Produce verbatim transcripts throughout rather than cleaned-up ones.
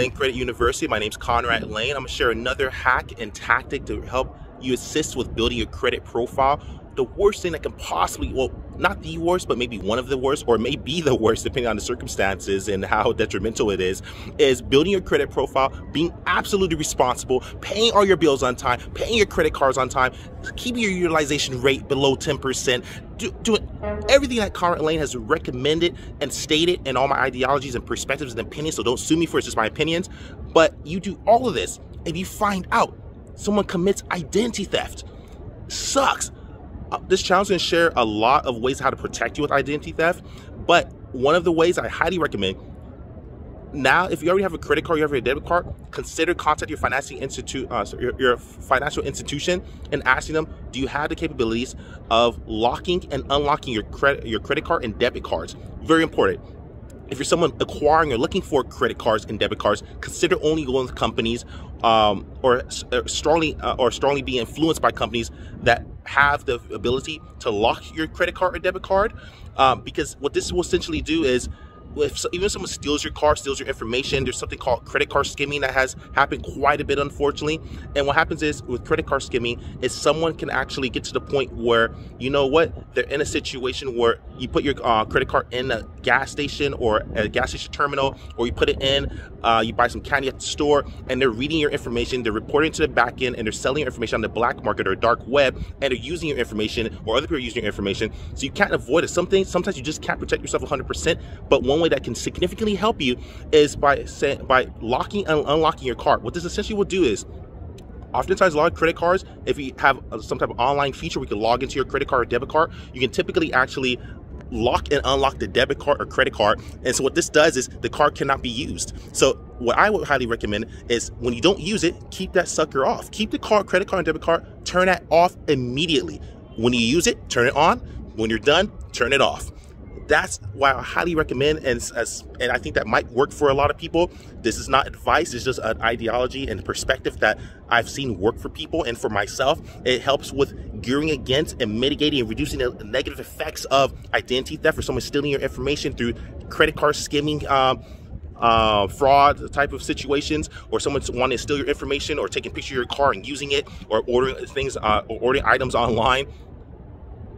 Layn Credit University. My name's Conrad Layn. I'm gonna share another hack and tactic to help you assist with building your credit profile. The worst thing that can possibly, well, not the worst, but maybe one of the worst, or may be the worst, depending on the circumstances and how detrimental it is, is building your credit profile, being absolutely responsible, paying all your bills on time, paying your credit cards on time, keeping your utilization rate below ten percent, do, doing everything that Conrad Layn has recommended and stated, and all my ideologies and perspectives and opinions, so don't sue me for it's just my opinions, but you do all of this, and you find out someone commits identity theft. Sucks. Uh, this channel is going to share a lot of ways how to protect you with identity theft, but one of the ways I highly recommend, now if you already have a credit card, you have a debit card, consider contacting your financing institute, uh, your, your financial institution, and asking them, do you have the capabilities of locking and unlocking your credit, your credit card and debit cards? Very important. If you're someone acquiring or looking for credit cards and debit cards, consider only going with companies um, or, or strongly uh, or strongly being influenced by companies that have the ability to lock your credit card or debit card, um, because what this will essentially do is, if so, even if someone steals your car, steals your information, there's something called credit card skimming that has happened quite a bit, unfortunately. And what happens is, with credit card skimming, is someone can actually get to the point where, you know what, they're in a situation where you put your uh, credit card in a gas station or a gas station terminal, or you put it in, uh, you buy some candy at the store, and they're reading your information, they're reporting to the back end, and they're selling your information on the black market or dark web, and they're using your information, or other people are using your information. So you can't avoid it. Some things, sometimes you just can't protect yourself one hundred percent, but one way that can significantly help you is by say, by locking and unlocking your card. What this essentially will do is, oftentimes a lot of credit cards, if you have some type of online feature where you can log into your credit card or debit card, you can typically actually lock and unlock the debit card or credit card. And so what this does is the card cannot be used. So what I would highly recommend is, when you don't use it, keep that sucker off. Keep the card, credit card and debit card, turn that off immediately. When you use it, turn it on. When you're done, turn it off. That's why I highly recommend, and as, and I think that might work for a lot of people. This is not advice, it's just an ideology and perspective that I've seen work for people, and for myself, it helps with gearing against and mitigating and reducing the negative effects of identity theft, or someone stealing your information through credit card skimming, um, uh, fraud type of situations, or someone's wanting to steal your information, or taking a picture of your car and using it, or ordering things, uh, or ordering items online.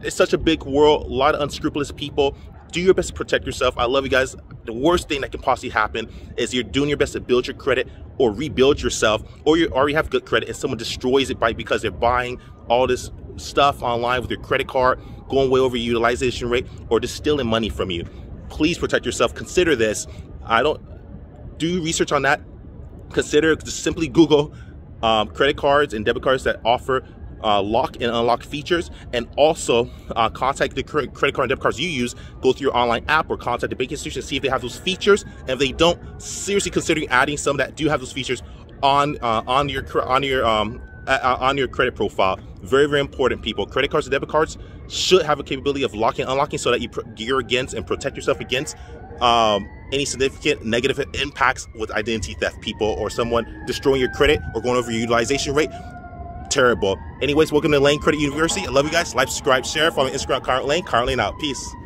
It's such a big world, a lot of unscrupulous people. Do your best to protect yourself. I love you guys. The worst thing that can possibly happen is you're doing your best to build your credit or rebuild yourself, or you already have good credit and someone destroys it by because they're buying all this stuff online with your credit card, going way over your utilization rate, or just stealing money from you. Please protect yourself. Consider this. I don't do research on that. Consider just simply Google um, credit cards and debit cards that offer Uh, lock and unlock features, and also uh, contact the credit card and debit cards you use. Go through your online app or contact the banking institution, see if they have those features, and if they don't, seriously consider adding some that do have those features on uh, on your on your um, uh, on your credit profile. Very, very important, people. Credit cards and debit cards should have a capability of locking and unlocking, so that you gear against and protect yourself against um, any significant negative impacts with identity theft, people, or someone destroying your credit or going over your utilization rate. Terrible. Anyways, welcome to Layn Credit University. I love you guys. Like, subscribe, share. Follow me on Instagram, Conrad Layn. Conrad Layn out. Peace.